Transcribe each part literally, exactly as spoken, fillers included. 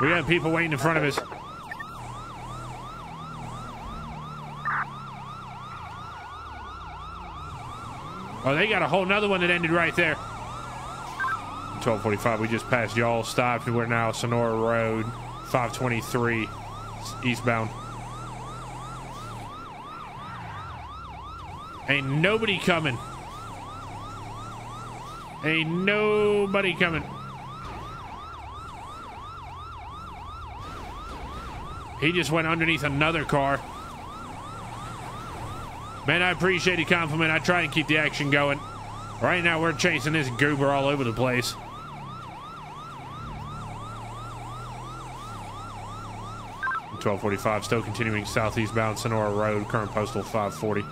We got people waiting in front of us. Oh, they got a whole nother one that ended right there. twelve forty-five, we just passed y'all. Stopped. We're now Sonora Road, five twenty-three eastbound. Ain't nobody coming. Ain't nobody coming. He just went underneath another car. Man, I appreciate the compliment. I try and keep the action going. Right now, we're chasing this goober all over the place. twelve forty-five, still continuing southeastbound Sonora Road, current postal five forty.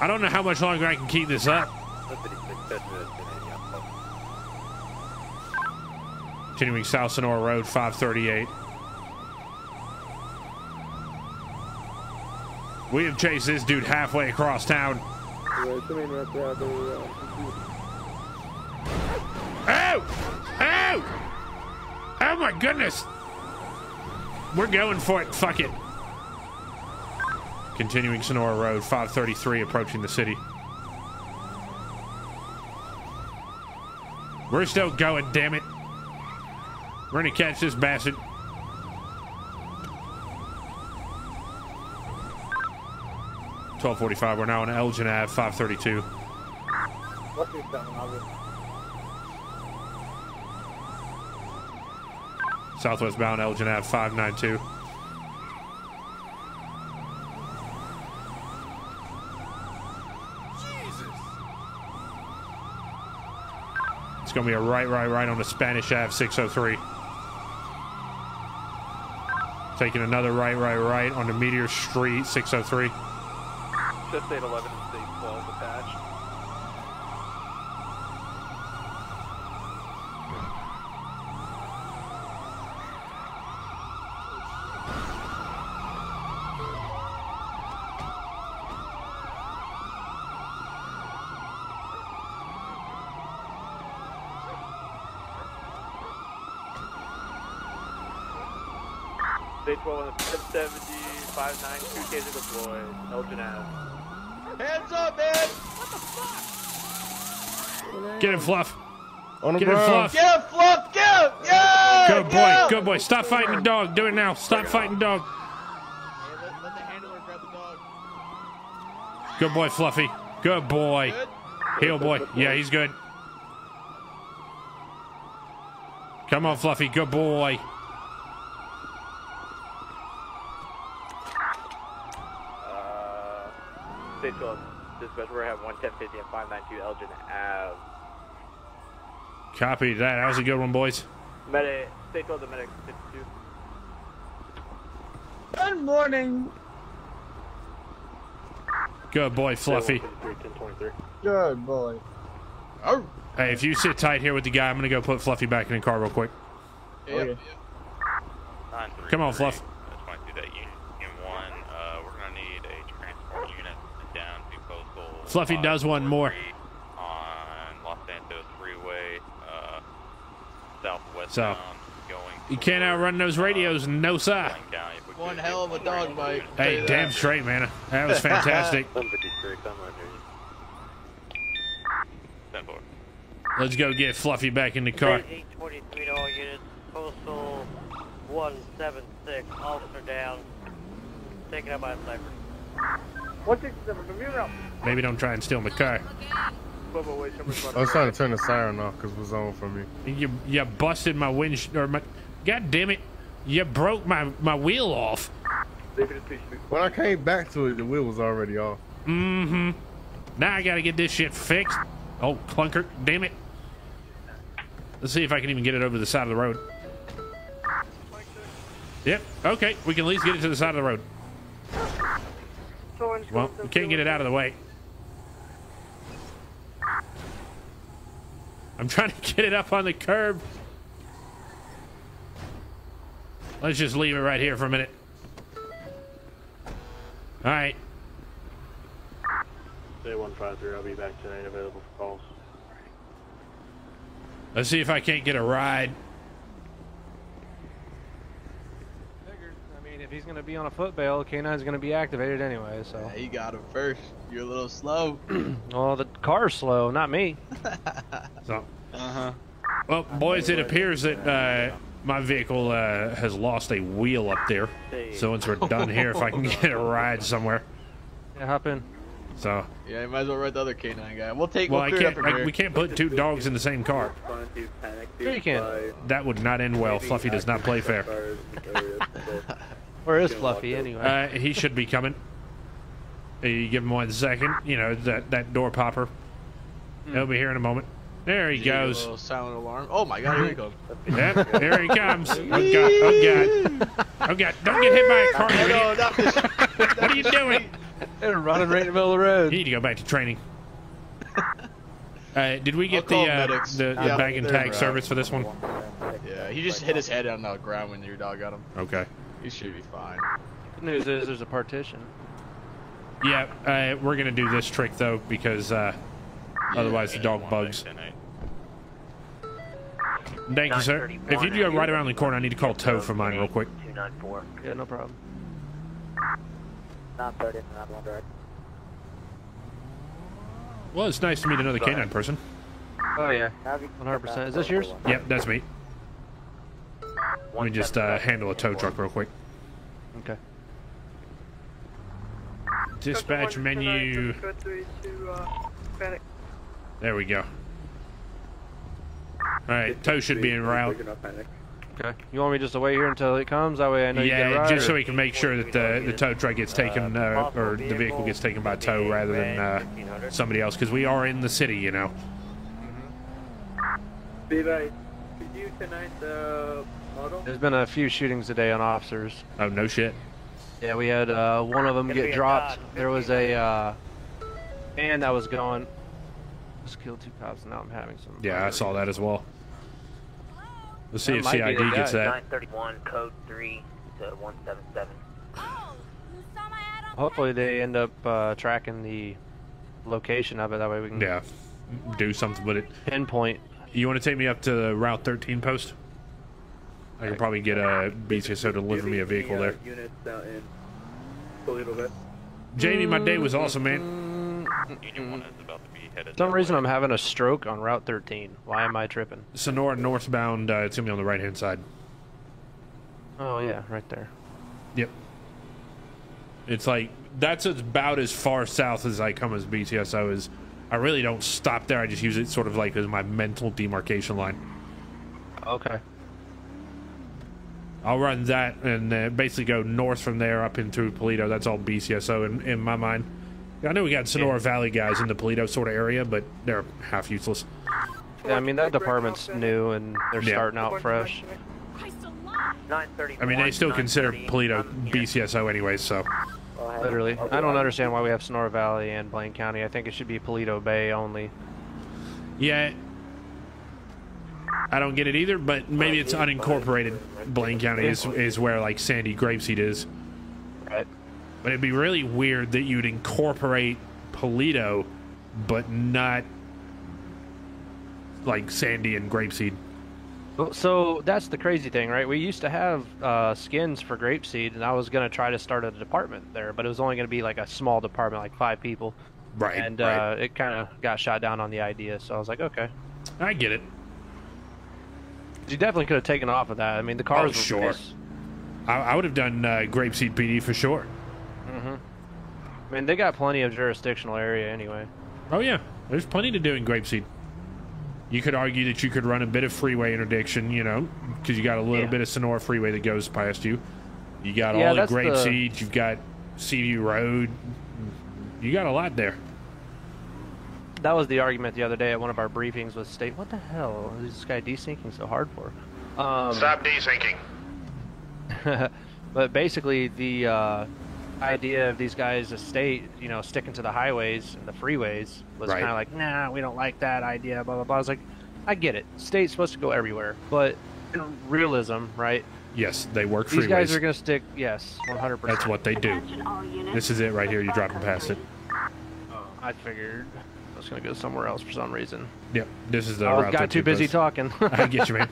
I don't know how much longer I can keep this up. Continuing south Sonora Road, five thirty-eight. We have chased this dude halfway across town. Oh! Oh! Oh my goodness! We're going for it, fuck it. Continuing Sonora Road, five thirty-three, approaching the city. We're still going, damn it. We're gonna catch this bastard. twelve forty-five, we're now on Elgin Ave, five thirty-two. Southwest bound Elgin Ave, five ninety-two. It's gonna be a right, right, right on the Spanish Ave, six oh three. Taking another right, right, right on the Meteor Street, six oh three. State eleven and State twelve attached. State twelve on the seventy, five ninety-two cases deployed, Elgin Ave. Hands up, man! What the fuck? Get him, Fluff. On Get him, Fluff. Get him, Fluff! Get him! Yeah! Good boy, him. Good boy. Stop fighting the dog. Do it now. Stop fighting dog. Hey, let, let the handler grab the dog. Good boy, Fluffy. Good boy. Good. Heel boy. Yeah, he's good. Come on, Fluffy. Good boy. Dispatch, we're at one ten fifty and five ninety-two Elgin Avenue. Copy that. That was a good one, boys. Medic, stay told the medic fifty-two. Good morning. Good boy, Fluffy. Good boy. Oh. Hey, if you sit tight here with the guy, I'm gonna go put Fluffy back in the car real quick. Yep. Okay. Nine, three, Come on, three. Fluff. Fluffy does one more. On Los Santos freeway, uh, southwest so, going you can't outrun those radios, no sir. One hell of a dog bite. Hey, damn straight, man. That was fantastic. Let's go get Fluffy back in the car. eight twenty-three all units, postal one seventy-six, officer down. Taken out by a sniper. Maybe don't try and steal my car. I was trying to turn the siren off because it was on for me. You you busted my windshield, or my, god damn it, you broke my my wheel off. When I came back to it, the wheel was already off. Mm-hmm. Now I gotta get this shit fixed. Oh clunker, damn it. Let's see if I can even get it over the side of the road. Yep. Okay, we can at least get it to the side of the road. Well, we can't get it out of the way. I'm trying to get it up on the curb. Let's just leave it right here for a minute. All right. Say one five three, I'll be back tonight, available for calls. Let's see if I can't get a ride. Figured. I mean, if he's going to be on a foot bail, K nine's going to be activated anyway, so. Yeah, you got him first. You're a little slow. Well, the car's slow, not me. So. Uh-huh. Well, boys, it appears that uh, my vehicle uh, has lost a wheel up there. Hey. So once we're done here, if I can get a ride somewhere. Yeah, hop in. So yeah, you might as well ride the other K nine guy. We'll take. Well, we'll I can't. Up I, we can't put two dogs in the same car. Sure you can. That would not end well. Fluffy does not play fair. Where is Fluffy anyway? Uh, he should be coming. You give him one second. You know that that door popper. Hmm. He'll be here in a moment. There he Gee, goes. A little silent alarm. Oh my God! Here he comes. Yep, there he comes. Oh God! Oh God! Oh God! Don't get hit by a car! No, no, not this, not what are you doing? They're running right in the middle of the road. You need to go back to training. Uh, did we get the, uh, the the yeah, bag and tag service for this one? Yeah, he just hit his head on the ground when your dog got him. Okay. He should be fine. Good news is there's a partition. Yeah, uh, we're gonna do this trick though because uh, yeah, otherwise the dog bugs. Thank you, sir. If you do go right around the corner, I need to call tow for mine real quick. two nine four. Yeah, no problem. Not thirty, not one direct. Well, it's nice to meet another K nine person. Oh yeah, one hundred percent. Is this yours? Yep, that's me. Let me just uh, handle a tow truck real quick. Okay. Dispatch menu. There we go. All right, tow should be en route. Okay. You want me just to wait here until it comes? That way I know yeah, you get a ride? Yeah, just so we can make sure that the, the tow truck gets taken, uh, or the vehicle gets taken by tow rather than uh, somebody else, because we are in the city, you know. Levi, could you tonight the model? There's been a few shootings today on officers. Oh, no shit. Yeah, we had uh, one of them get dropped. There was a uh, man that was going, just killed two cops, and now I'm having some. Yeah, I saw that as well. Let's see if C I D gets that. nine thirty-one, code three to one seven seven. Oh, you saw my ad on hopefully they end up uh, tracking the location of it. That way we can yeah, do something with it. Pinpoint. You want to take me up to the Route thirteen post? I can probably get a B C S O to deliver me a vehicle there. Jamie, my day was awesome, man. You didn't want to about the For some reason, way. I'm having a stroke on Route thirteen. Why am I tripping? Sonora northbound, uh, it's going to be on the right-hand side. Oh, yeah, right there. Yep. It's like, that's about as far south as I come as B C S O is. I really don't stop there. I just use it sort of like as my mental demarcation line. Okay. I'll run that and uh, basically go north from there up into Polito. That's all B C S O in, in my mind. I know we got Sonora Valley guys in the Polito sort of area, but they're half useless. Yeah, I mean, that department's new, and they're yeah. starting out fresh. I mean, they still consider Polito B C S O anyway, so. Literally. I don't understand why we have Sonora Valley and Blaine County. I think it should be Paleto Bay only. Yeah. I don't get it either, but maybe it's unincorporated. Blaine County is, is where, like, Sandy Grapeseed is. Right. But it'd be really weird that you'd incorporate Polito, but not like Sandy and Grapeseed. Well, so that's the crazy thing, right? We used to have uh, skins for Grapeseed, and I was going to try to start a department there, but it was only going to be like a small department, like five people. Right. And uh, right. it kind of got shot down on the idea, so I was like, okay. I get it. You definitely could have taken off of that. I mean, the cars oh, were sure. Nice. I, I would have done uh, Grapeseed P D for sure. Mm-hmm. I mean, they got plenty of jurisdictional area anyway. Oh, yeah. There's plenty to do in Grapeseed. You could argue that you could run a bit of freeway interdiction, you know, because you got a little yeah. bit of Sonora Freeway that goes past you. You got yeah, all the Grapeseed. The... You've got C V Road. You got a lot there. That was the argument the other day at one of our briefings with State. What the hell is this guy desyncing so hard for? Um, Stop desyncing. But basically, the... Uh, idea of these guys the state you know sticking to the highways and the freeways was right. kind of like nah we don't like that idea blah blah blah. I was like I get it, state's supposed to go everywhere, but in realism, right? Yes, they work these freeways. Guys are gonna stick yes one hundred percent. That's what they do. This is it right here. You're dropping past it. I figured. I was gonna go somewhere else for some reason. Yep, this is the. I got too busy talking. I get you, man.